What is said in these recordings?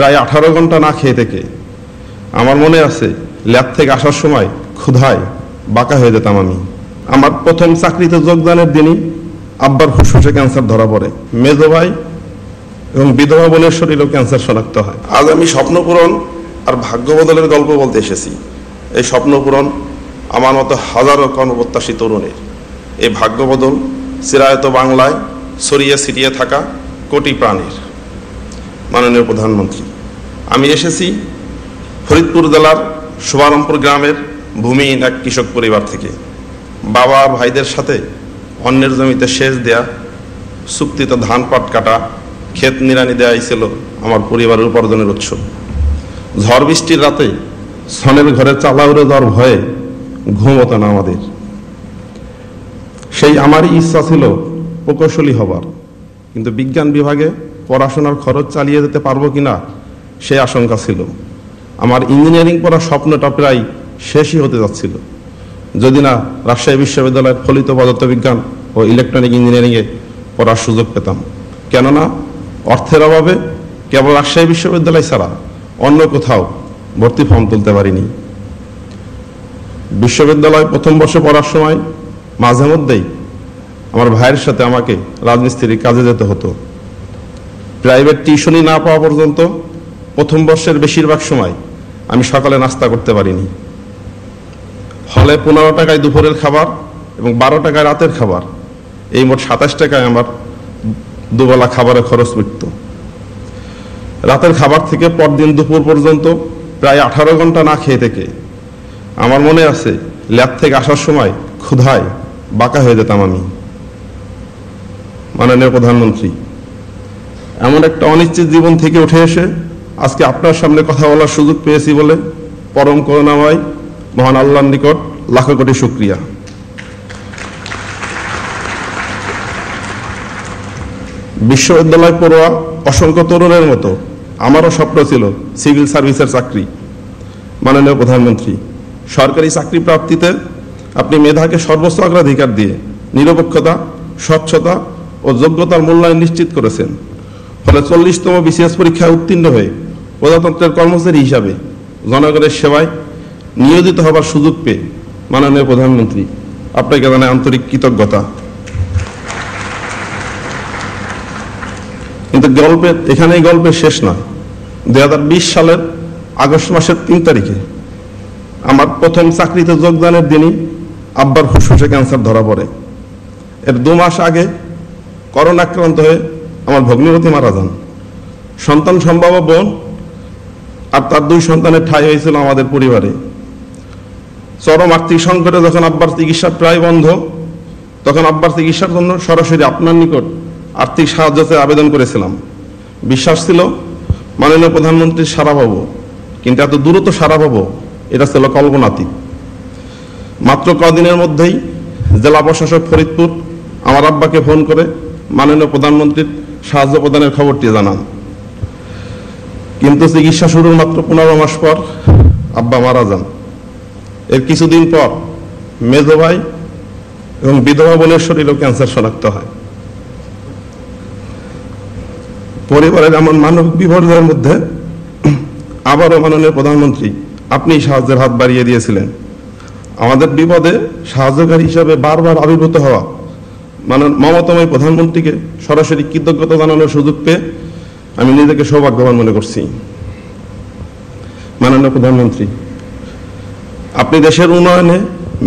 প্রায় 18 ঘন্টা না খেয়ে থেকে আমার মনে আছে ল্যাব থেকে আসার সময় ক্ষুধায় বাঁকা হয়ে যেতাম আমি। আমার প্রথম চাকরিতে যোগদানের দিনই আব্বার ফুসফুসে ক্যান্সার ধরা পড়ে, মেজো ভাই এবং বিধবা বোনের শরীরেও ক্যান্সার শনাক্ত হয়। আজ আমি স্বপ্নপূরণ আর ভাগ্য বদলের গল্প বলতে এসেছি। এই স্বপ্নপূরণ আমার মতো হাজারো কর্মপ্রত্যাশী তরুণের, এই ভাগ্য বদল চিরায়ত বাংলায় ছড়িয়ে ছিটিয়ে থাকা কোটি প্রাণের। মাননীয় প্রধানমন্ত্রী, আমি এসেছি ফরিদপুর জেলার শুভারামপুর গ্রামের ভূমিহীন এক কৃষক পরিবার থেকে। বাবা আর ভাইদের সাথে অন্যের জমিতে সেচ দেয়া, চুক্তিতে ধান পাট কাটা, ক্ষেত নিড়ানি দেয়াই ছিল আমার পরিবারের উপার্জনের উৎস। ঝড় বৃষ্টির রাতে সনের ঘরে চালা উড়ে যাওয়ার ভয়ে ঘুম হতো না আমাদের। সেই আমারই ইচ্ছা ছিল প্রকৌশলী হবার, কিন্তু বিজ্ঞান বিভাগে পড়াশোনার খরচ চালিয়ে যেতে পারবো কিনা সেই আশঙ্কা ছিল। আমার ইঞ্জিনিয়ারিং পড়ার স্বপ্নটা প্রায় শেষই হতে যাচ্ছিল যদি না রাজশাহী বিশ্ববিদ্যালয়ের ফলিত পদার্থবিজ্ঞান ও ইলেকট্রনিক ইঞ্জিনিয়ারিংয়ে পড়ার সুযোগ পেতাম। কেননা অর্থের অভাবে কেবল রাজশাহী বিশ্ববিদ্যালয় ছাড়া অন্য কোথাও ভর্তি ফর্ম তুলতে পারিনি। বিশ্ববিদ্যালয় প্রথম বর্ষে পড়ার সময় মাঝে মধ্যেই আমার ভাইয়ের সাথে আমাকে রাজমিস্ত্রির কাজে যেতে হতো। প্রাইভেট টিউশনি না পাওয়া পর্যন্ত প্রথম বর্ষের বেশিরভাগ সময় আমি সকালে নাস্তা করতে পারিনি। হলে 15 টাকায় দুপুরের খাবার এবং 12 টাকায় রাতের খাবার, এই মোট 27 টাকায় আমার দুবেলা খাবারের খরচ মিটত। রাতের খাবার থেকে পরদিন দুপুর পর্যন্ত প্রায় 18 ঘন্টা না খেয়ে থেকে আমার মনে আছে ল্যাব থেকে আসার সময় ক্ষুধায় বাঁকা হয়ে যেতাম আমি। মাননীয় প্রধানমন্ত্রী, এমন একটা অনিশ্চিত জীবন থেকে উঠে এসে আজকে আপনার সামনে কথা বলার সুযোগ পেয়েছি বলে পরম করুণাময় মহান আল্লাহর নিকট লাখো কোটি শুকরিয়া। বিশ্ববিদ্যালয় পড়ুয়া অসংখ্য তরুণের মতো আমারও স্বপ্ন ছিল সিভিল সার্ভিসের চাকরি। মাননীয় প্রধানমন্ত্রী, সরকারি চাকরি প্রাপ্তিতে আপনি মেধাকে সর্বোচ্চ অগ্রাধিকার দিয়ে নিরপেক্ষতা, স্বচ্ছতা ও যোগ্যতার মূল্যায়ন নিশ্চিত করেছেন। ফলে 40তম বিসিএস পরীক্ষায় উত্তীর্ণ হয়ে প্রজাতন্ত্রের কর্মচারী হিসাবে জনগণের সেবায় নিয়োজিত হবার সুযোগ পেয়ে মাননীয় প্রধানমন্ত্রী আপনাকে জানাই আন্তরিক কৃতজ্ঞতা। কিন্তু এখানেই গল্পের শেষ নয়। 2020 সালের আগস্ট মাসের 3 তারিখে আমার প্রথম চাকরিতে যোগদানের দিনই আব্বার ফুসফুসে ক্যান্সার ধরা পড়ে। এর 2 মাস আগে করোনা আক্রান্ত হয়ে আমার ভগ্নীপতি মারা যান। সন্তান সম্ভাবা বোন আর তার 2 সন্তানের ঠাঁই হয়েছিল আমাদের পরিবারে। চরম আর্থিক সংকটে যখন আব্বার চিকিৎসা প্রায় বন্ধ, তখন আব্বার চিকিৎসার জন্য সরাসরি আপনার নিকট আর্থিক সাহায্যতে আবেদন করেছিলাম। বিশ্বাস ছিল মাননীয় প্রধানমন্ত্রীর সাড়া পাবো, কিন্তু এত দ্রুত সাড়া পাবো এটা ছিল কল্পনাতীত। মাত্র কদিনের মধ্যেই জেলা প্রশাসক ফরিদপুর আমার আব্বাকে ফোন করে মাননীয় প্রধানমন্ত্রীর সাহায্য প্রদানের খবরটি জানান। কিন্তু চিকিৎসা শুরুর মাত্র 15 মাস পর আব্বা মারা যান। এর কিছুদিন পর মেজো ভাই এবং বিধবা বোনের শরীরেও ক্যান্সার শনাক্ত হয়। পরিবারের এমন মানবিক বিপর্যয়ের মধ্যে আবারও মাননীয় প্রধানমন্ত্রী আপনি সাহায্যের হাত বাড়িয়ে দিয়েছিলেন। আমাদের বিপদে সাহায্যকারী হিসাবে বারবার আবির্ভূত হওয়া মমতাময় প্রধানমন্ত্রীকে সরাসরি কৃতজ্ঞতা জানানোর সুযোগ পেয়ে আমি নিজেকে সৌভাগ্যবান মনে করছি। মাননীয় প্রধানমন্ত্রী, আপনি দেশের উন্নয়নে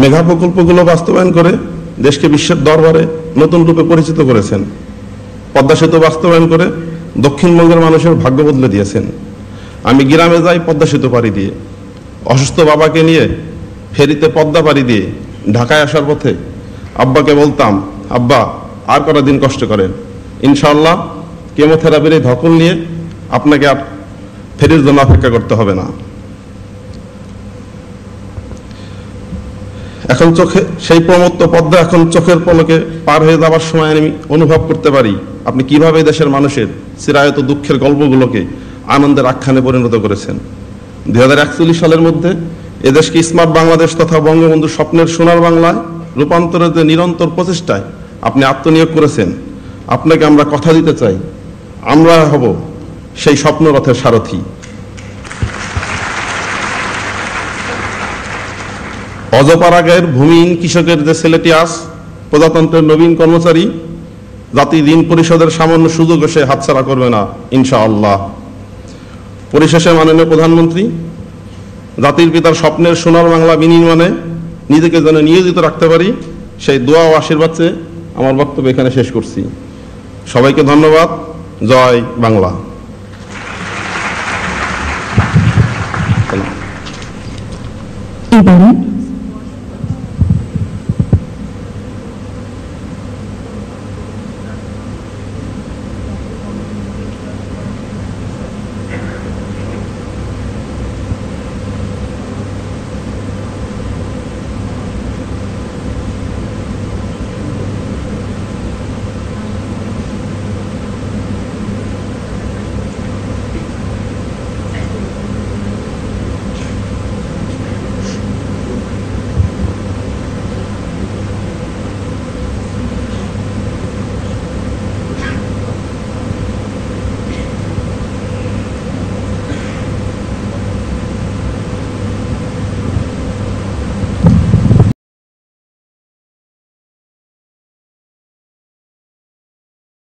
মেগা প্রকল্পগুলো বাস্তবায়ন করে দেশকে বিশ্বের দরবারে নতুন রূপে পরিচিত করেছেন। পদ্মা সেতু বাস্তবায়ন করে দক্ষিণবঙ্গের মানুষের ভাগ্য বদলে দিয়েছেন। আমি গ্রামে যাই পদ্মা সেতু পাড়ি দিয়ে, অসুস্থ বাবাকে নিয়ে ফেরিতে পদ্মা পাড়ি দিয়ে ঢাকায় আসার পথে আব্বাকে বলতাম, আব্বা আর কটা দিন কষ্ট করেন, ইনশাআল্লাহ কেমোথেরাপির এই ধকল নিয়ে আপনাকে আর ফেরির জন্য অপেক্ষা করতে হবে না। এখন চোখে সেই প্রমত্ত পদ্মা এখন চোখের পলকে পার হয়ে যাওয়ার সময় আমি অনুভব করতে পারি আপনি কিভাবে দেশের মানুষের চিরায়ত দুঃখের গল্পগুলোকে আনন্দের আখ্যানে পরিণত করেছেন। 2041 সালের মধ্যে এদেশকে স্মার্ট বাংলাদেশ তথা বঙ্গবন্ধু স্বপ্নের সোনার বাংলায় রূপান্তরের যে নিরন্তর প্রচেষ্টায় আপনি আত্মনিয়োগ করেছেন, আপনাকে আমরা কথা দিতে চাই, আমরা হব সেই স্বপ্নরথের সারথি। অজপাড়াগের ভূমিহীন কৃষকের যে ছেলেটি আজ প্রজাতন্ত্রের নবীন কর্মচারী, জাতি ঋণ পরিষদের সামান্য সুযোগও সে হাতছাড়া করবে না ইনশাআল্লাহ। পরিশেষে মাননীয় প্রধানমন্ত্রী, জাতির পিতার স্বপ্নের সোনার বাংলা বিনির্মাণে নিজেকে যেন নিয়োজিত রাখতে পারি সেই দোয়া ও আশীর্বাদ চেয়ে আমার বক্তব্য এখানে শেষ করছি। সবাইকে ধন্যবাদ। জয় বাংলা।